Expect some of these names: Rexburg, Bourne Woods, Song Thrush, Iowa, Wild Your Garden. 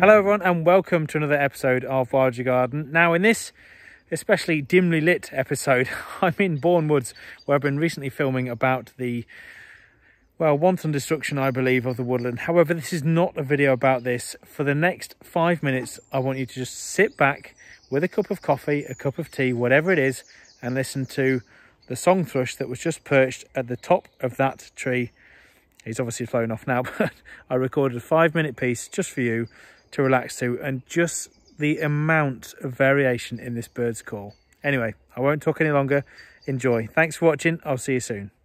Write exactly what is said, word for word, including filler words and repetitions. Hello everyone and welcome to another episode of Wild Your Garden. Now in this especially dimly lit episode, I'm in Bourne Woods where I've been recently filming about the, well, wanton destruction I believe of the woodland. However, this is not a video about this. For the next five minutes I want you to just sit back with a cup of coffee, a cup of tea, whatever it is, and listen to the song thrush that was just perched at the top of that tree. He's obviously flown off now, but I recorded a five minute piece just for you to relax to, and just the amount of variation in this bird's call. Anyway, I won't talk any longer. Enjoy. Thanks for watching. I'll see you soon.